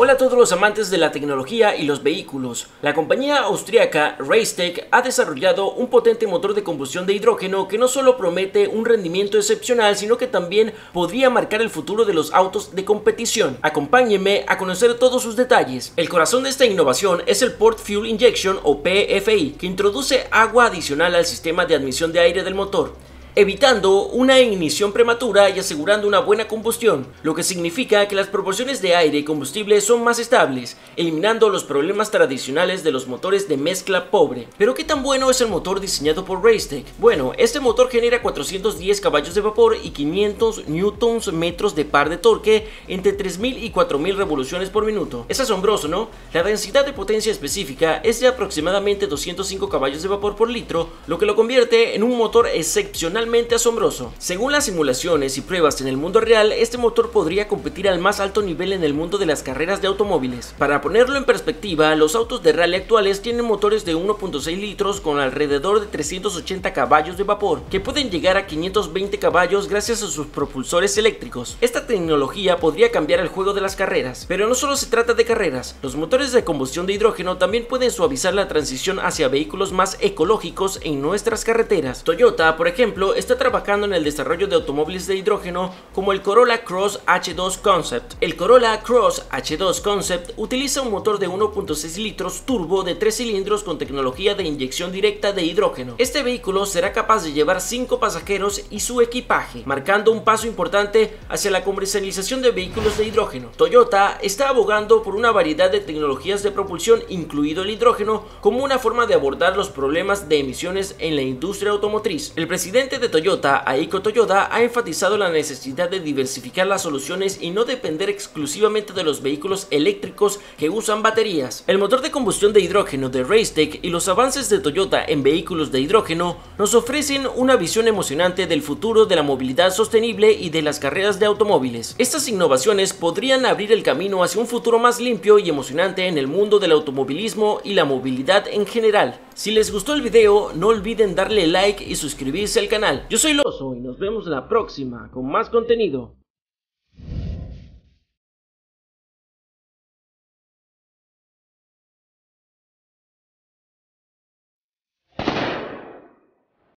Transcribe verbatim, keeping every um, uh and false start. Hola a todos los amantes de la tecnología y los vehículos. La compañía austríaca Racetech ha desarrollado un potente motor de combustión de hidrógeno que no solo promete un rendimiento excepcional, sino que también podría marcar el futuro de los autos de competición. Acompáñenme a conocer todos sus detalles. El corazón de esta innovación es el Port Fuel Injection o P F I, que introduce agua adicional al sistema de admisión de aire del motor, evitando una ignición prematura y asegurando una buena combustión, lo que significa que las proporciones de aire y combustible son más estables, eliminando los problemas tradicionales de los motores de mezcla pobre. ¿Pero qué tan bueno es el motor diseñado por Racetech? Bueno, este motor genera cuatrocientos diez caballos de vapor y quinientos newtons metros de par de torque entre tres mil y cuatro mil revoluciones por minuto. Es asombroso, ¿no? La densidad de potencia específica es de aproximadamente doscientos cinco caballos de vapor por litro, lo que lo convierte en un motor excepcionalmente asombroso. Según las simulaciones y pruebas en el mundo real, este motor podría competir al más alto nivel en el mundo de las carreras de automóviles. Para ponerlo en perspectiva, los autos de rally actuales tienen motores de uno punto seis litros con alrededor de trescientos ochenta caballos de vapor, que pueden llegar a quinientos veinte caballos gracias a sus propulsores eléctricos. Esta tecnología podría cambiar el juego de las carreras, pero no solo se trata de carreras. Los motores de combustión de hidrógeno también pueden suavizar la transición hacia vehículos más ecológicos en nuestras carreteras. Toyota, por ejemplo, está trabajando en el desarrollo de automóviles de hidrógeno como el Corolla Cross H dos Concept. El Corolla Cross H dos Concept utiliza un motor de uno punto seis litros turbo de tres cilindros con tecnología de inyección directa de hidrógeno. Este vehículo será capaz de llevar cinco pasajeros y su equipaje, marcando un paso importante hacia la comercialización de vehículos de hidrógeno. Toyota está abogando por una variedad de tecnologías de propulsión, incluido el hidrógeno, como una forma de abordar los problemas de emisiones en la industria automotriz. El presidente de Toyota, Akio Toyoda, ha enfatizado la necesidad de diversificar las soluciones y no depender exclusivamente de los vehículos eléctricos que usan baterías. El motor de combustión de hidrógeno de Racetech y los avances de Toyota en vehículos de hidrógeno nos ofrecen una visión emocionante del futuro de la movilidad sostenible y de las carreras de automóviles. Estas innovaciones podrían abrir el camino hacia un futuro más limpio y emocionante en el mundo del automovilismo y la movilidad en general. Si les gustó el video, no olviden darle like y suscribirse al canal. Yo soy Loso y nos vemos la próxima con más contenido.